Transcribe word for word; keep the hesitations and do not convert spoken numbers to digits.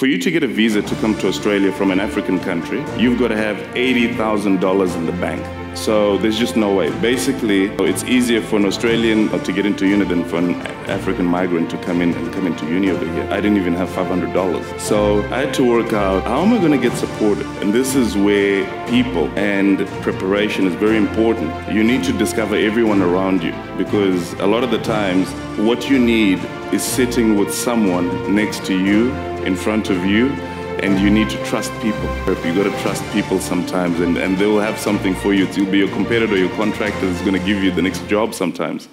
For you to get a visa to come to Australia from an African country, you've got to have eighty thousand dollars in the bank. So there's just no way. Basically, it's easier for an Australian to get into uni than for an African migrant to come in and come into uni over here. I didn't even have five hundred dollars. So I had to work out, how am I going to get supported? And this is where people and preparation is very important. You need to discover everyone around you, because a lot of the times what you need is sitting with someone next to you, in front of you, and you need to trust people. You got to trust people sometimes, and, and they will have something for you. You'll be your competitor, your contractor is going to give you the next job sometimes.